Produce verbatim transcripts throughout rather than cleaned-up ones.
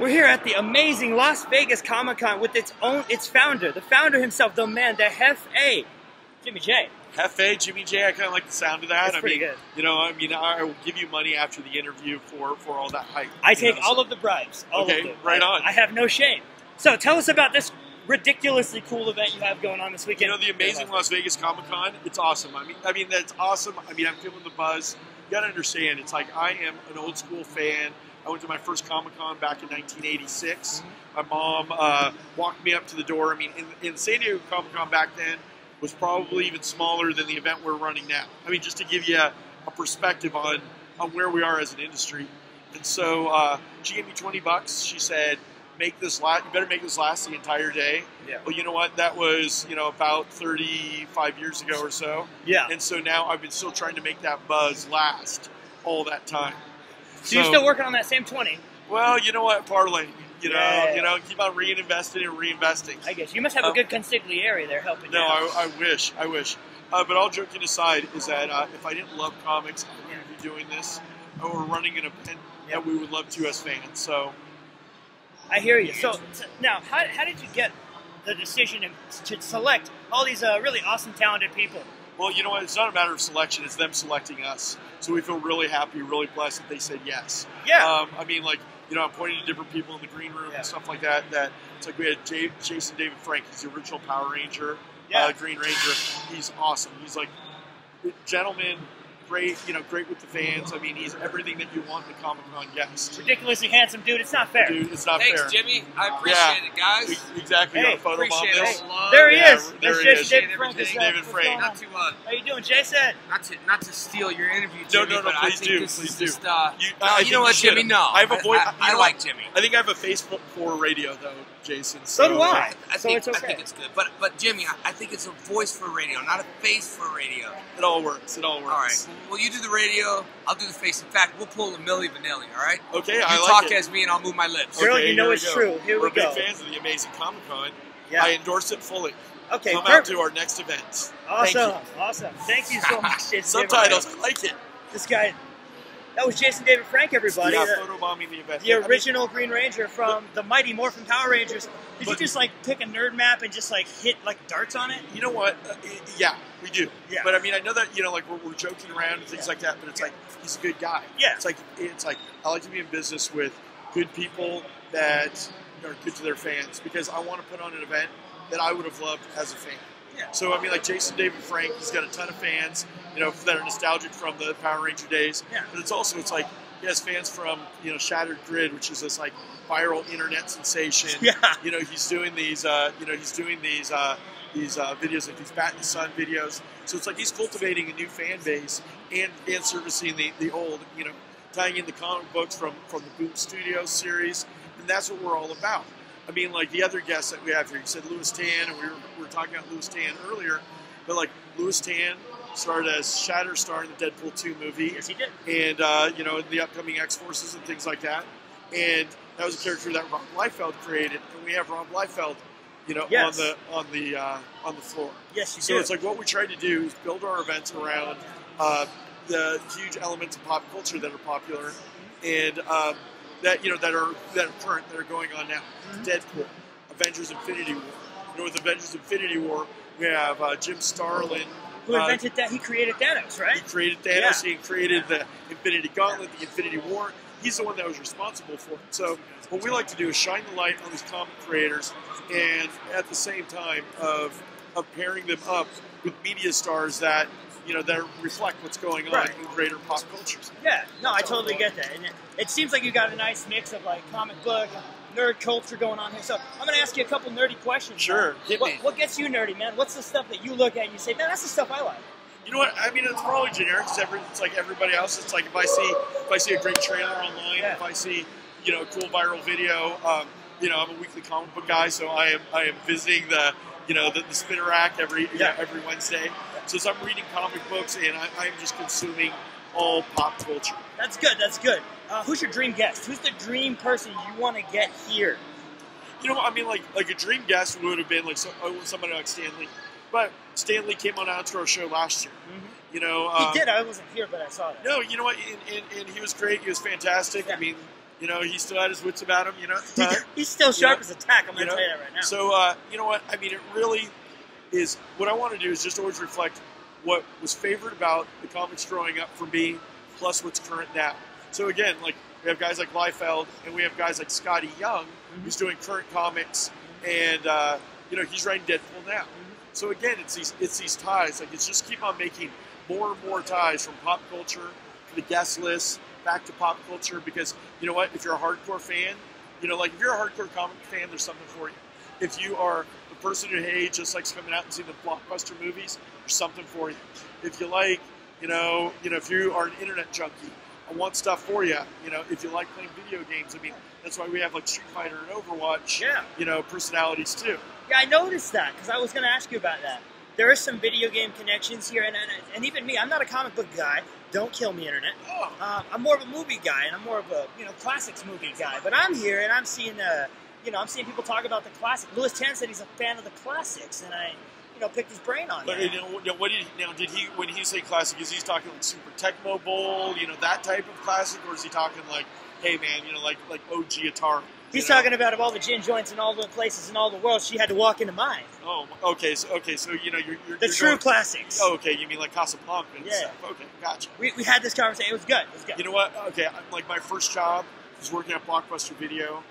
We're here at the amazing Las Vegas Comic-Con with its own, its founder, the founder himself, the man, the Hef A, Jimmy J. Hef A, Jimmy J. I kind of like the sound of that. It's I pretty mean, good. You know, I mean, I will give you money after the interview for, for all that hype. I take know, all so. of the bribes. All okay, of them. right on. I have no shame. So tell us about this ridiculously cool event you have going on this weekend. You know, the amazing Las Vegas Comic-Con, it's awesome. I mean, I mean, that's awesome. I mean, I'm feeling the buzz. You got to understand, it's like I am an old school fan. I went to my first Comic-Con back in nineteen eighty-six. My mom uh, walked me up to the door. I mean, in, in San Diego Comic-Con back then was probably even smaller than the event we're running now. I mean, just to give you a, a perspective on, on where we are as an industry. And so uh, she gave me twenty bucks. She said, make this last, you better make this last the entire day. Yeah. Well, you know what? That was, you know, about thirty-five years ago or so. Yeah. And so now I've been still trying to make that buzz last all that time. So, so you're still working on that same twenty? Well, you know what, parlay. You know, yeah. you know, keep on reinvesting and reinvesting. I guess you must have um, a good consigliere there helping. No, you out. I, I wish, I wish. Uh, but all joking aside, is that uh, if I didn't love comics, I wouldn't yeah. be doing this. Or running an event yeah. that we would love to as fans. So I hear you. So, so now, how how did you get the decision to select all these uh, really awesome, talented people? Well, you know what? It's not a matter of selection. It's them selecting us. So we feel really happy, really blessed that they said yes. Yeah. Um, I mean, like, you know, I'm pointing to different people in the green room yeah. and stuff like that. That it's like we had Jay, Jason David Frank. He's the original Power Ranger, yeah. uh, Green Ranger. He's awesome. He's like gentleman, great, you know, great with the fans. I mean, he's everything that you want in a Comic-Con guest. Ridiculously handsome dude. It's not fair. Dude, it's not Thanks, fair. Thanks, Jimmy. I appreciate yeah. it, guys. Exactly. Hey, photo appreciate it. Hey, there he yeah, is. There That's he is. David Frank. David Frank. Not too much. How you doing, Jason? Not to not to steal your interview, Jimmy. No, no, no. But please I think do. This please is do. Just, uh, you, no, you know what, you Jimmy? No. I, have a voice, I, I, I like what? Jimmy. I think I have a face for radio, though, Jason. So, so do I. I think, so it's okay. I think it's good. But but Jimmy, I think it's a voice for radio, not a face for radio. It all works. It all works. All right. Well, you do the radio, I'll do the face. In fact, we'll pull a Milli Vanilli, all right? Okay, you I like talk it. as me and I'll move my lips. Really, okay, you know it's go. true. Here We're we go. We're big fans of the amazing Comic-Con. Yeah. I endorse it fully. Okay, Come perfect. out to our next event. Awesome, Thank awesome. Thank you so much, Jason Subtitles, I like it. This guy, that was Jason David Frank, everybody. Yeah, the, photobombing the event. The original I mean, Green Ranger from but, the Mighty Morphin Power Rangers. Did but, you just, like, pick a nerd map and just, like, hit, like, darts on it? You know what? Uh, yeah. We do. Yeah. But I mean, I know that, you know, like we're, we're joking around and things yeah. like that, but it's yeah. like, he's a good guy. Yeah. It's like, it's like, I like to be in business with good people that are good to their fans because I want to put on an event that I would have loved as a fan. Yeah. So, I mean, like Jason David Frank, he's got a ton of fans, you know, that are nostalgic from the Power Ranger days. Yeah. But it's also, it's like, he has fans from, you know, Shattered Grid, which is this like viral internet sensation. Yeah. You know, he's doing these, uh, you know, he's doing these, uh, these uh, videos, like these Bat in the Sun videos. So it's like he's cultivating a new fan base and, and servicing the, the old, you know, tying in the comic books from, from the Boom Studios series. And that's what we're all about. I mean, like the other guests that we have here, you said Lewis Tan, and we were, we were talking about Lewis Tan earlier, but like Lewis Tan started as Shatterstar in the Deadpool two movie. Yes, he did. And, uh, you know, the upcoming X-Forces and things like that. And that was a character that Rob Liefeld created. And we have Rob Liefeld You know, yes. on the on the uh, on the floor. Yes, you do. So it's like what we try to do is build our events around uh, the huge elements of pop culture that are popular, and uh, that you know that are that are current, that are going on now. Mm-hmm. Deadpool, Avengers Infinity War. You know, with Avengers Infinity War, we have uh, Jim Starlin, who invented uh, that. He created Thanos, right? He created Thanos. Yeah. He created yeah. the Infinity Gauntlet, the Infinity War. He's the one that was responsible for it. So what we like to do is shine the light on these comic creators and at the same time of, of pairing them up with media stars that, you know, that reflect what's going on right. in greater pop culture. Yeah, no, I totally get that. And it, it seems like you got a nice mix of like comic book, nerd culture going on here. So I'm going to ask you a couple nerdy questions. Sure. Hit me. What, what gets you nerdy, man? What's the stuff that you look at and you say, man, that's the stuff I like? You know what? I mean, it's probably generic. It's, every, it's like everybody else. It's like if I see if I see a great trailer online, yeah. if I see you know a cool viral video. Um, you know, I'm a weekly comic book guy, so I am I am visiting the you know the, the spinner rack every yeah. you know, every Wednesday. So, so I'm reading comic books and I, I'm just consuming all pop culture. That's good. That's good. Uh, who's your dream guest? Who's the dream person you want to get here? You know, I mean, like like a dream guest would have been like so, somebody like Stan Lee. But Stan Lee came on out to our show last year. Mm-hmm. You know, um, he did. I wasn't here, but I saw that. No, you know what? And, and, and he was great. He was fantastic. Yeah. I mean, You know, he still had his wits about him, you know, at the time. He's still sharp yeah. as a tack. I'm going to tell you that right now. So, uh, you know what? I mean, it really is, what I want to do is just always reflect what was favored about the comics growing up for me, plus what's current now. So, again, like, we have guys like Liefeld, and we have guys like Scotty Young, mm-hmm. who's doing current comics, and, uh, you know, he's writing Deadpool now. Mm-hmm. So, again, it's these, it's these ties. Like, it's just keep on making more and more ties from pop culture to the guest list, back to pop culture, because you know what, if you're a hardcore fan, you know, like if you're a hardcore comic fan, there's something for you. If you are the person who, hey, just likes coming out and seeing the blockbuster movies, there's something for you. If you like, you know, you know, if you are an internet junkie, I want stuff for you. You know, if you like playing video games, I mean, that's why we have like Street Fighter and Overwatch, yeah. you know, personalities too. Yeah, I noticed that, because I was going to ask you about that. There are some video game connections here, and, and and even me, I'm not a comic book guy. Don't kill me, internet. Oh. Uh, I'm more of a movie guy, and I'm more of a you know classics movie guy. But I'm here, and I'm seeing uh, you know I'm seeing people talk about the classics. Lewis Tan said he's a fan of the classics, and I you know picked his brain on but, that. You know, what did he, now did he when he say classic? Is he talking like Super Tecmo Bowl, you know that type of classic, or is he talking like, hey man, you know like like O G Atari? He's you know? talking about of all the gin joints and all the places in all the world, she had to walk into mine. Oh, okay, so okay, so you know you're, you're the you're true going, classics. Oh, okay, you mean like Casablanca and yeah. stuff. Okay, gotcha. We, we had this conversation. It was good. It was good. You know what? Okay, like my first job was working at Blockbuster Video,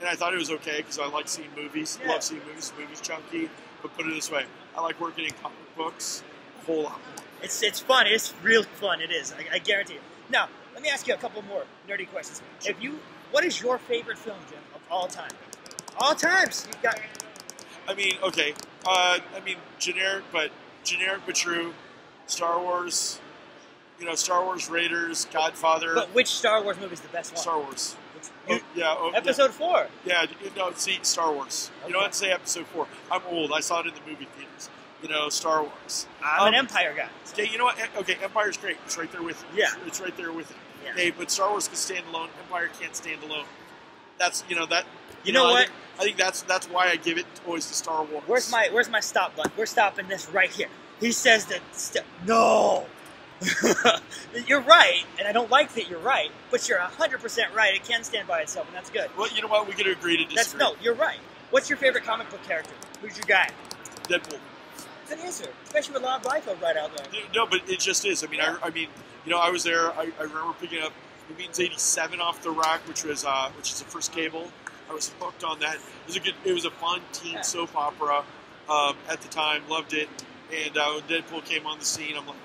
and I thought it was okay because I like seeing movies. Yeah. Love seeing movies. Movies chunky, but put it this way, I like working in comic books a whole lot more. It's it's fun. It's real fun. It is. I, I guarantee you. Now, let me ask you a couple more nerdy questions. Sure. If you What is your favorite film, Jim, of all time? All times. You've got. I mean, okay. Uh, I mean, generic, but generic but true. Star Wars. You know, Star Wars, Raiders, Godfather. But which Star Wars movie is the best one? Star Wars. Which, oh, yeah. Oh, episode yeah. four. Yeah. No, see, Star Wars. Okay. You don't have to say Episode four. I'm old. I saw it in the movie theaters. You know, Star Wars. I'm um, an Empire guy. So. Okay, you know what? Okay, Empire's great. It's right there with it. Yeah. It's right there with it. Yeah. Hey, but Star Wars can stand alone. Empire can't stand alone. That's you know that. You, you know, know what? I think, I think that's that's why I give it always to Star Wars. Where's my Where's my stop button? We're stopping this right here. He says that. St no, you're right, and I don't like that you're right, but you're a hundred percent right. It can stand by itself, and that's good. Well, you know what? We could agree to disagree. That's, no, you're right. What's your favorite comic book character? Who's your guy? Deadpool. An answer, especially with Rob Liefeld right out there. No, but it just is. I mean, yeah. I, I mean, you know, I was there. I, I remember picking up Mutants eighty-seven off the rack, which was uh, which is the first Cable. I was hooked on that. It was a good. It was a fun teen yeah. soap opera um, at the time. Loved it. And uh, when Deadpool came on the scene, I'm like,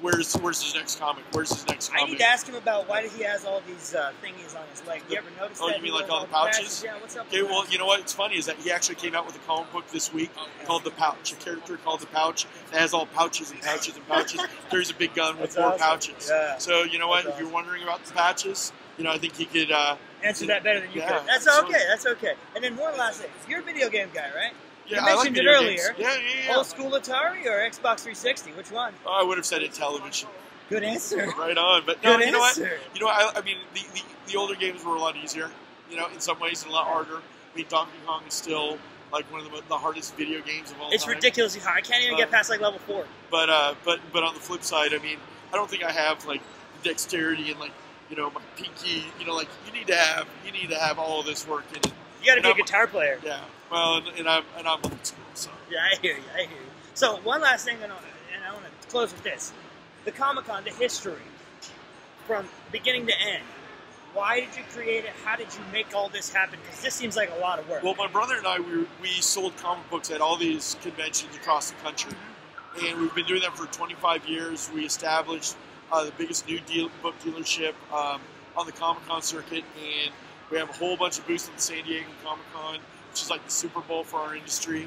where's where's his next comic? Where's his next comic? I need to ask him about why he has all these uh, thingies on his leg. You ever notice oh, that? Oh, you mean like all the pouches? pouches? Yeah, what's up? Okay, well, that? You know what? It's funny is that he actually came out with a comic book this week oh, yeah. called The Pouch. A character called The Pouch that has all pouches and pouches and pouches. Carries a big gun with That's four awesome. pouches. Yeah. So, you know what? That's if you're awesome. wondering about the pouches, you know, I think he could uh, answer that better than you yeah, could. That's okay. That's okay. And then one last thing. You're a video game guy, right? Yeah, you mentioned I like it earlier. Yeah, yeah, yeah. Old school Atari or Xbox three sixty? Which one? Oh, I would have said Intellivision. Good answer. Right on. But no, Good you know answer. what? You know, I, I mean, the, the, the older games were a lot easier, you know, in some ways, and a lot harder. I mean, Donkey Kong is still like one of the, the hardest video games of all it's time. It's ridiculously hard. I can't even um, get past like level four. But uh, but but on the flip side, I mean, I don't think I have like dexterity and like you know my pinky. You know, like you need to have you need to have all of this work in it. You got to be I'm, a guitar player. Yeah. Well, and, and I'm and I'm old school, so. Yeah, I hear you. I hear you. So one last thing, and I, and I want to close with this: the Comic-Con, the history from beginning to end. Why did you create it? How did you make all this happen? Because this seems like a lot of work. Well, my brother and I we were, we sold comic books at all these conventions across the country, and we've been doing that for twenty-five years. We established uh, the biggest new deal, book dealership um, on the Comic-Con circuit, and we have a whole bunch of booths at the San Diego Comic-Con, which is like the Super Bowl for our industry.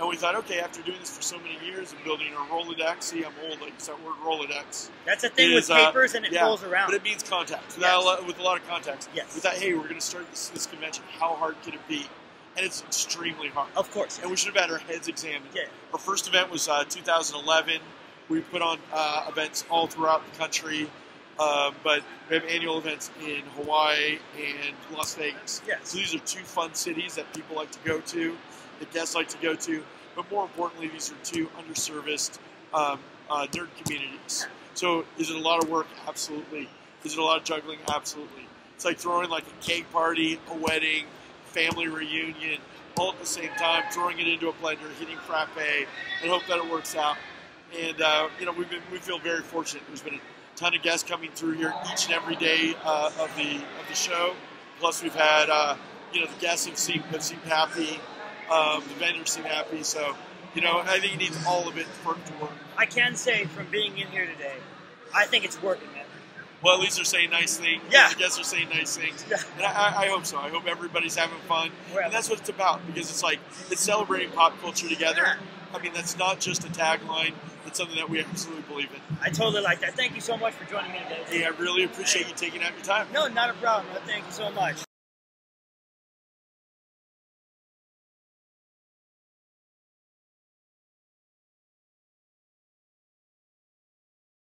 And we thought, okay, after doing this for so many years and building our Rolodex, see, I'm old, I use that word Rolodex. That's a thing is, with papers uh, and it yeah, rolls around. But it means contacts, without yes. a lot, with a lot of contacts. Yes. We thought, hey, we're going to start this, this convention. How hard could it be? And it's extremely hard. Of course. And we should have had our heads examined. Yeah. Our first event was uh, two thousand eleven. We put on uh, events all throughout the country. Uh, but we have annual events in Hawaii and Las Vegas. Yeah. So these are two fun cities that people like to go to, that guests like to go to. But more importantly, these are two underserviced um, uh, nerd communities. So is it a lot of work? Absolutely. Is it a lot of juggling? Absolutely. It's like throwing like a cake party, a wedding, family reunion, all at the same time, throwing it into a blender, hitting frappe, and hope that it works out. And, uh, you know, we've been, we feel very fortunate. There's been a ton of guests coming through here each and every day uh, of the of the show. Plus we've had, uh, you know, the guests have seemed, have seemed happy, um, the vendors seem happy. So, you know, I think it needs all of it for it to work. I can say from being in here today, I think it's working, man. Well, at least they're saying nice things. Yeah. The guests are saying nice things. Yeah. And I, I hope so. I hope everybody's having fun. Right. And that's what it's about, because it's like, it's celebrating pop culture together. Yeah. I mean, that's not just a tagline. It's something that we absolutely believe in. I totally like that. Thank you so much for joining me today. Yeah, I really appreciate you taking out your time. No, not a problem. Thank you so much.